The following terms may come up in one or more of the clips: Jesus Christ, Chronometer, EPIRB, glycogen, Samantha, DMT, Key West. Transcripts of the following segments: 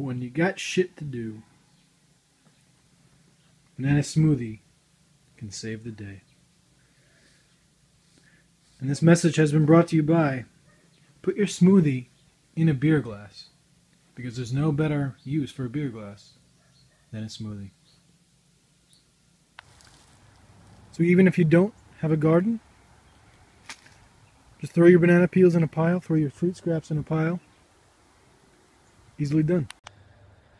when you got shit to do, banana smoothie can save the day. And this message has been brought to you by, put your smoothie in a beer glass, because there's no better use for a beer glass than a smoothie. So even if you don't have a garden, just throw your banana peels in a pile, throw your fruit scraps in a pile. Easily done.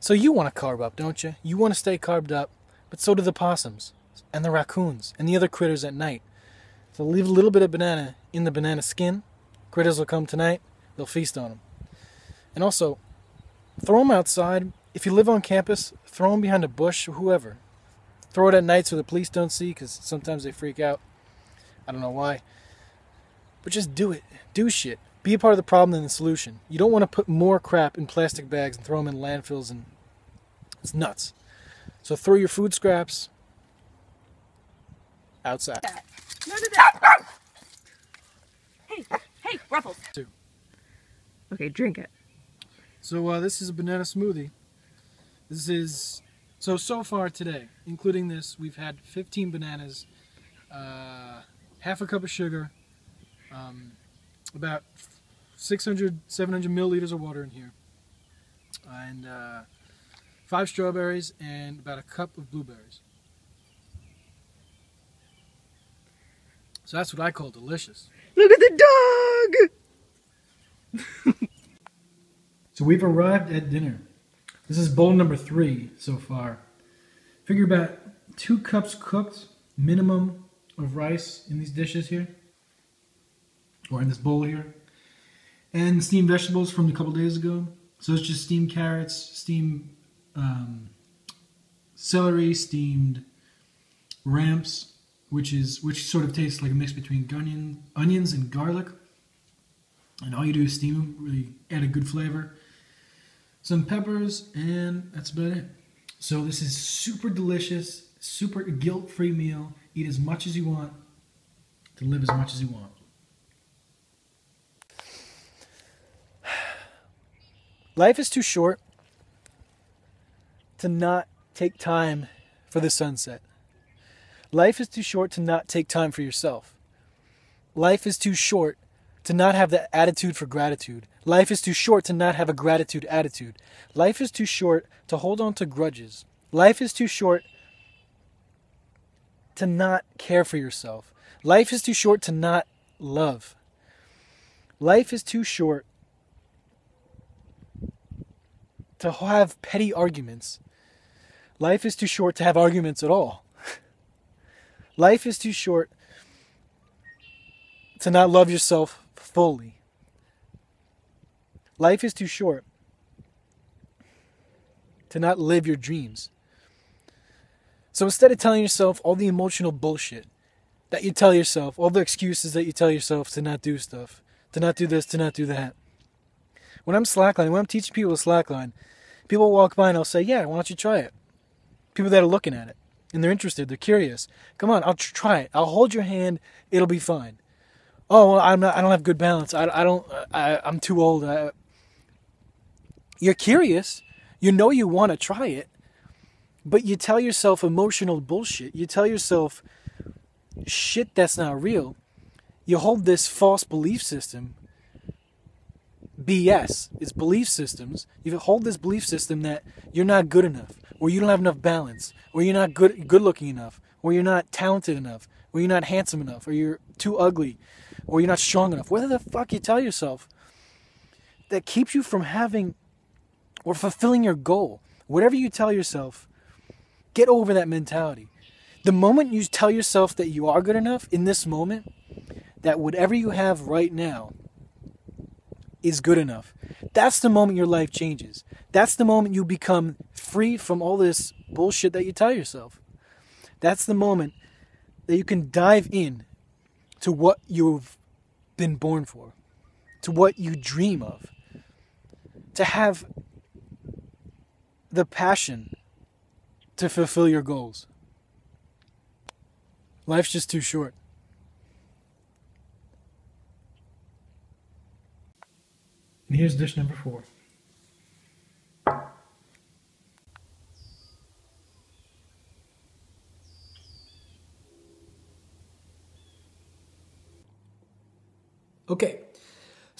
So you want to carb up, don't you? You want to stay carbed up, but so do the possums and the raccoons and the other critters at night. So leave a little bit of banana in the banana skin. Critters will come tonight, they'll feast on them. And also, throw them outside. If you live on campus, throw them behind a bush or whoever. Throw it at night so the police don't see, because sometimes they freak out. I don't know why. But just do it. Do shit. Be a part of the problem than the solution. You don't want to put more crap in plastic bags and throw them in landfills, and it's nuts. So throw your food scraps outside. No, no, no. Hey, hey, Ruffles. Okay, drink it. So this is a banana smoothie. This is, so far today, including this, we've had 15 bananas, half a cup of sugar, about 600, 700 milliliters of water in here, and 5 strawberries and about a cup of blueberries. So that's what I call delicious. Look at the dog! So we've arrived at dinner. This is bowl number 3 so far. Figure about 2 cups cooked minimum of rice in these dishes here, or in this bowl here, and steamed vegetables from a couple days ago. So it's just steamed carrots, steamed celery, steamed ramps, which sort of tastes like a mix between onions and garlic. And all you do is steam them, really add a good flavor. Some peppers, and that's about it. So this is super delicious, super guilt-free meal. Eat as much as you want to live as much as you want. Life is too short to not take time for the sunset. Life is too short to not take time for yourself. Life is too short to not have the attitude for gratitude. Life is too short to not have a gratitude attitude. Life is too short to hold on to grudges. Life is too short to not care for yourself. Life is too short to not love. Life is too short to have petty arguments. Life is too short to have arguments at all. Life is too short to not love yourself fully. Life is too short to not live your dreams. So instead of telling yourself all the emotional bullshit that you tell yourself, all the excuses that you tell yourself to not do stuff, to not do this, to not do that. When I'm slacklining, when I'm teaching people to slackline, people walk by and I'll say, yeah, why don't you try it? People that are looking at it and they're interested, they're curious. Come on, I'll try it. I'll hold your hand. It'll be fine. Oh, well, I don't have good balance. I'm too old. You're curious. You know you want to try it, but you tell yourself emotional bullshit. You tell yourself shit that's not real. You hold this false belief system. BS. It's belief systems. You hold this belief system that you're not good enough, or you don't have enough balance, or you're not good looking enough, or you're not talented enough, or you're not handsome enough, or you're too ugly, or you're not strong enough. Whether the fuck you tell yourself that keeps you from having or fulfilling your goal. Whatever you tell yourself, get over that mentality. The moment you tell yourself that you are good enough in this moment, that whatever you have right now is good enough. That's the moment your life changes. That's the moment you become free from all this bullshit that you tell yourself. That's the moment that you can dive in to what you've been born for, to what you dream of, to have the passion to fulfill your goals. Life's just too short. And here's dish number 4.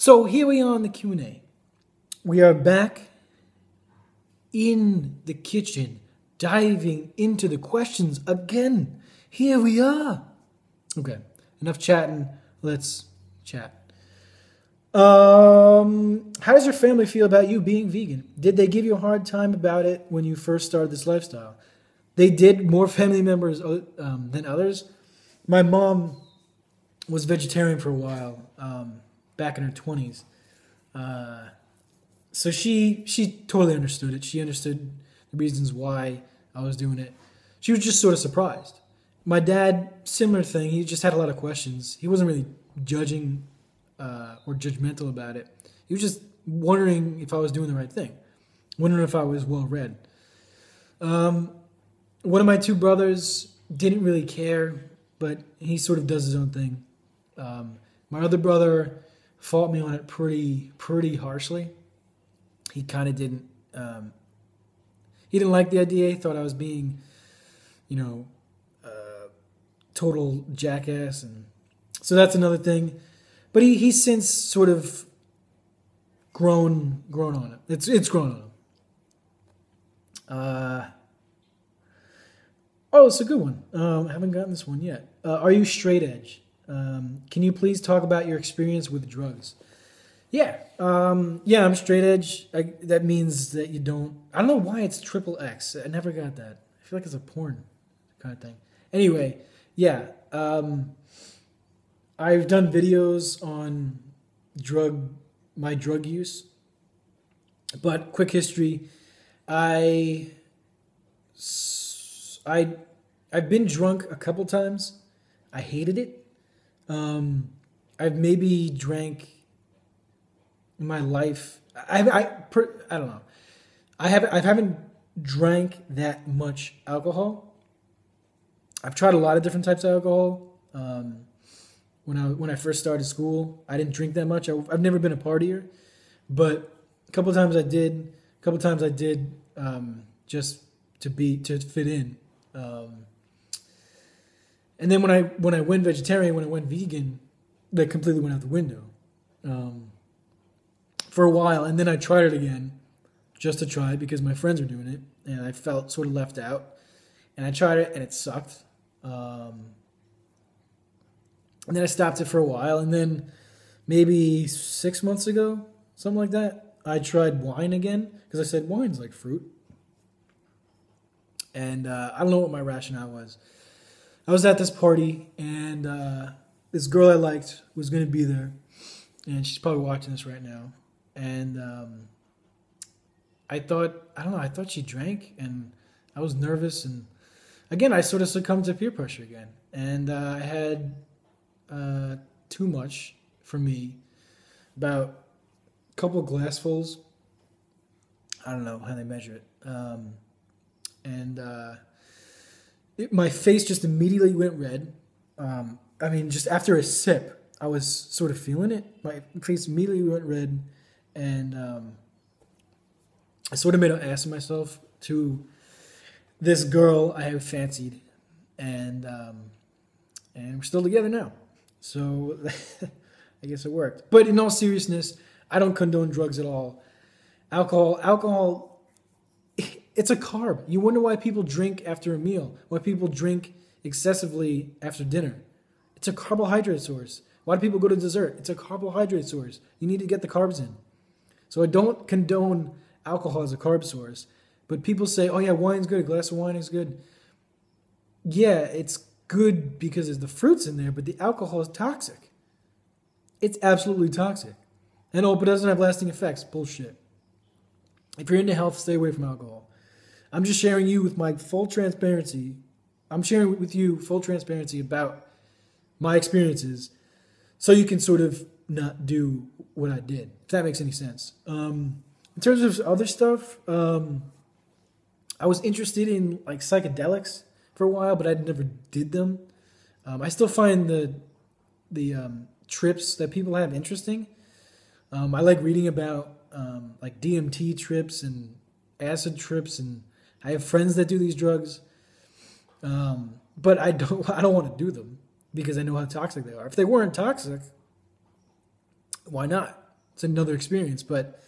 So here we are on the Q&A. We are back in the kitchen, diving into the questions again. Here we are. Okay, enough chatting. Let's chat. How does your family feel about you being vegan? Did they give you a hard time about it when you first started this lifestyle? They did, more family members than others. My mom was vegetarian for a while, back in her 20s. So she totally understood it. She understood the reasons why I was doing it. She was just sort of surprised. My dad, similar thing. He just had a lot of questions. He wasn't really judging or judgmental about it. He was just wondering if I was doing the right thing, wondering if I was well-read. One of my two brothers didn't really care, but he sort of does his own thing. My other brother fought me on it pretty harshly. He kind of didn't, he didn't like the idea. He thought I was being, you know, total jackass. And so that's another thing. But he's since sort of grown on it. It's grown on him. Oh, it's a good one. I haven't gotten this one yet. Are you straight edge? Can you please talk about your experience with drugs? Yeah. Yeah, I'm straight edge. That means that you don't... I don't know why it's triple X. I never got that. I feel like it's a porn kind of thing. Anyway, yeah. I've done videos on my drug use. But quick history. I've been drunk a couple times. I hated it. I've maybe drank in my life. I don't know. I haven't drank that much alcohol. I've tried a lot of different types of alcohol. When I first started school, I didn't drink that much. I've never been a partier, but a couple times I did. A couple times I did just to fit in. And then when I went vegetarian, when I went vegan, that completely went out the window for a while. And then I tried it again just to try it because my friends were doing it and I felt sort of left out. And I tried it and it sucked. And then I stopped it for a while. And then maybe 6 months ago, something like that, I tried wine again because I said wine's like fruit. And I don't know what my rationale was. I was at this party, and this girl I liked was going to be there. And she's probably watching this right now. And I thought she drank, and I was nervous. And again, I sort of succumbed to peer pressure again. And I had too much for me, about a couple of glassfuls. I don't know how they measure it. My face just immediately went red. I mean, just after a sip, I was sort of feeling it. My face immediately went red, and I sort of made an ass of myself to this girl I had fancied, and we're still together now. So I guess it worked. But in all seriousness, I don't condone drugs at all. Alcohol. It's a carb. You wonder why people drink after a meal, why people drink excessively after dinner. It's a carbohydrate source. Why do people go to dessert? It's a carbohydrate source. You need to get the carbs in. So I don't condone alcohol as a carb source, but people say, oh yeah, wine's good, a glass of wine is good. Yeah, it's good because there's the fruits in there, but the alcohol is toxic. It's absolutely toxic. And oh, but it doesn't have lasting effects. Bullshit. If you're into health, stay away from alcohol. I'm just sharing you with my full transparency. I'm sharing with you full transparency about my experiences so you can sort of not do what I did, if that makes any sense. In terms of other stuff, I was interested in like psychedelics for a while, but I never did them. I still find the trips that people have interesting. I like reading about like DMT trips and acid trips, and I have friends that do these drugs, but I don't want to do them because I know how toxic they are. If they weren't toxic, why not? It's another experience, but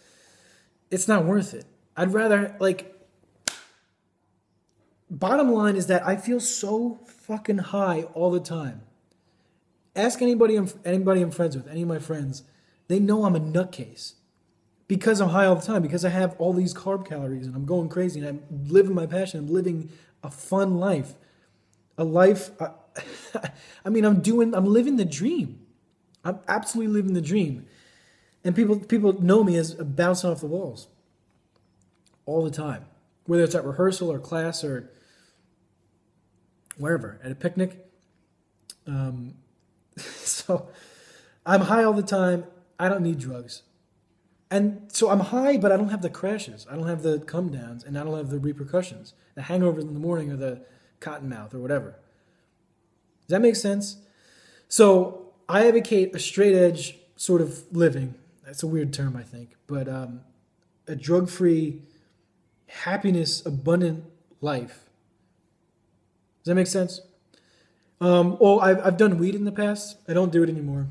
it's not worth it. I'd rather, like, bottom line is that I feel so fucking high all the time. Ask anybody I'm friends with, any of my friends, they know I'm a nutcase because I'm high all the time, because I have all these carb calories and I'm going crazy and I'm living my passion. I'm living a fun life, a life. I mean, I'm living the dream. I'm absolutely living the dream. And people know me as bouncing off the walls all the time, whether it's at rehearsal or class or wherever, at a picnic. So I'm high all the time. I don't need drugs. And so I'm high, but I don't have the crashes. I don't have the come downs, and I don't have the repercussions, the hangovers in the morning or the cotton mouth or whatever. Does that make sense? So I advocate a straight edge sort of living. That's a weird term, I think, but a drug-free, happiness, abundant life. Does that make sense? I've done weed in the past. I don't do it anymore.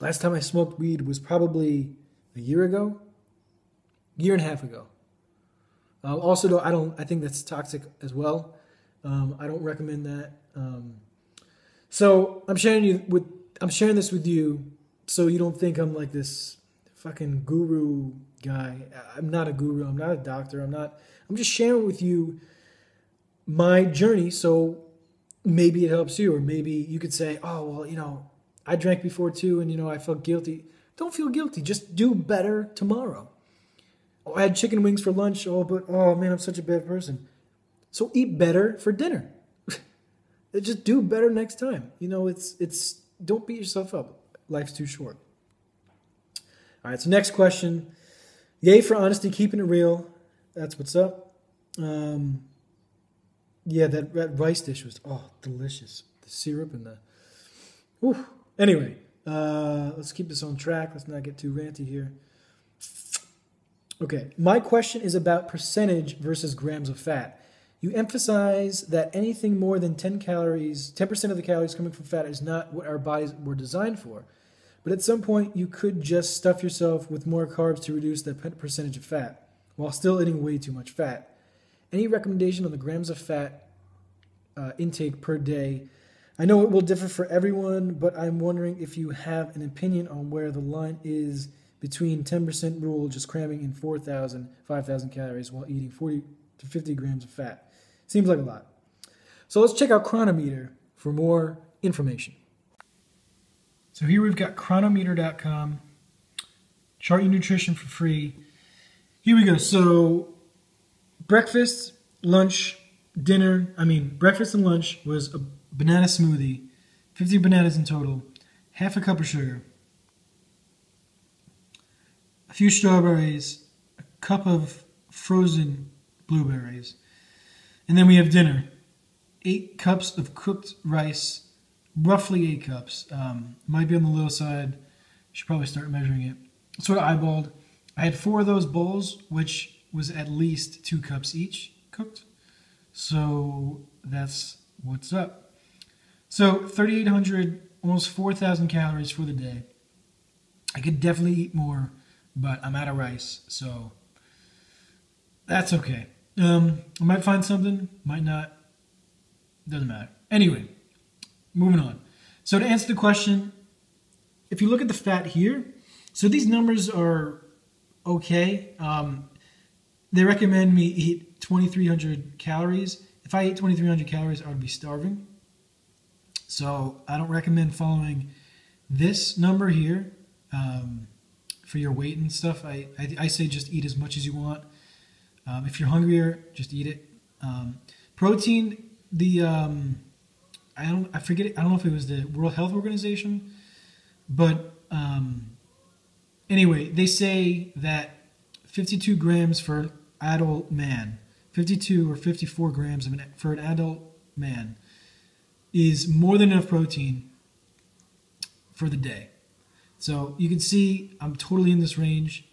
Last time I smoked weed was probably a year and a half ago. I think that's toxic as well. I don't recommend that. So I'm sharing this with you so you don't think I'm like this fucking guru guy. I'm not a guru. I'm not a doctor. I'm just sharing with you my journey. So maybe it helps you, or maybe you could say, oh, well, you know, I drank before too. And, you know, I felt guilty. Don't feel guilty. Just do better tomorrow. Oh, I had chicken wings for lunch. Oh, but, oh man, I'm such a bad person. So eat better for dinner. Just do better next time. You know, it's don't beat yourself up. Life's too short. All right, so next question. Yay for honesty, keeping it real. That's what's up. That rice dish was, delicious. The syrup and the... Whew. Anyway, let's keep this on track. Let's not get too ranty here. Okay, my question is about percentage versus grams of fat. You emphasize that anything more than 10% of the calories coming from fat is not what our bodies were designed for. But at some point, you could just stuff yourself with more carbs to reduce that percentage of fat while still eating way too much fat. Any recommendation on the grams of fat intake per day? I know it will differ for everyone, but I'm wondering if you have an opinion on where the line is between 10% rule, just cramming in 4,000, 5,000 calories while eating 40 to 50 grams of fat. Seems like a lot. So let's check out Chronometer for more information. So here we've got chronometer.com, chart your nutrition for free. Here we go. So breakfast and lunch was a banana smoothie, 50 bananas in total, half a cup of sugar, a few strawberries, a cup of frozen blueberries. And then we have dinner, 8 cups of cooked rice, roughly 8 cups. Might be on the low side. Should probably start measuring it. Sort of eyeballed. I had 4 of those bowls, which was at least 2 cups each cooked. So that's what's up. So 3,800, almost 4,000 calories for the day. I could definitely eat more, but I'm out of rice, so that's okay. I might find something, might not. Doesn't matter. Anyway. Moving on. So to answer the question, if you look at the fat here, so these numbers are okay. They recommend me eat 2,300 calories. If I ate 2,300 calories, I would be starving. So I don't recommend following this number here for your weight and stuff. I say just eat as much as you want. If you're hungrier, just eat it. Protein, I don't know if it was the World Health Organization, but anyway, they say that 52 grams for adult man, 52 or 54 grams for an adult man is more than enough protein for the day. So you can see I'm totally in this range.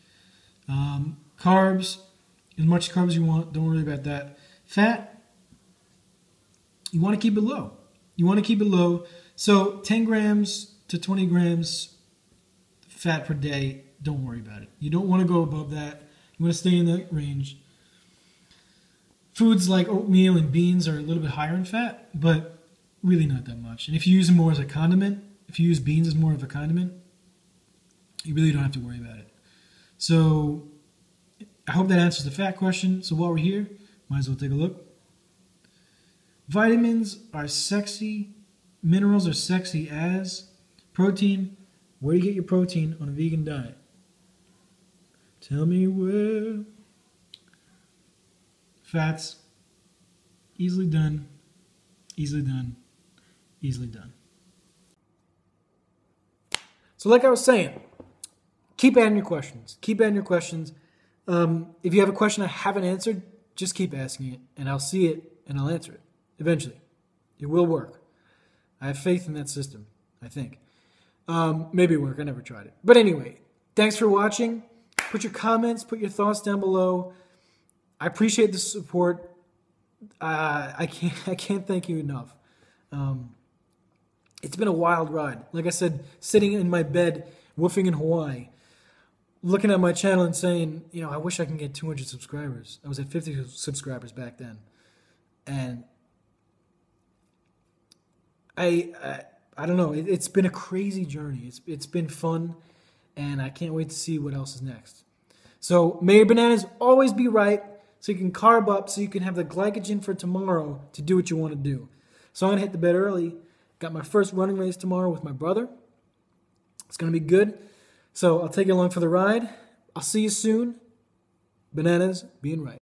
Carbs, as much carbs as you want, don't worry about that. Fat, you want to keep it low. You want to keep it low. So 10 grams to 20 grams fat per day don't worry about it. You don't want to go above that. You want to stay in that range. Foods like oatmeal and beans are a little bit higher in fat, but really not that much. And if you use them more as a condiment, if you use beans as more of a condiment, you really don't have to worry about it. So I hope that answers the fat question. So while we're here, might as well take a look. Vitamins are sexy. Minerals are sexy as protein. Where do you get your protein on a vegan diet? Tell me where. Fats, easily done, easily done, easily done. So like I was saying, keep adding your questions. Keep adding your questions. If you have a question I haven't answered, just keep asking it, and I'll see it, and I'll answer it eventually. It will work. I have faith in that system, I think. Maybe it work. I never tried it. But anyway, thanks for watching. Put your comments, put your thoughts down below. I appreciate the support. I can't thank you enough. It's been a wild ride. Like I said, sitting in my bed, woofing in Hawaii, looking at my channel and saying, you know, I wish I can get 200 subscribers. I was at 50 subscribers back then. And I don't know. It's been a crazy journey. It's been fun, and I can't wait to see what else is next. So may your bananas always be right, so you can carb up, so you can have the glycogen for tomorrow to do what you want to do. So I'm going to hit the bed early. Got my first running race tomorrow with my brother. It's going to be good. So I'll take you along for the ride. I'll see you soon. Bananas being right.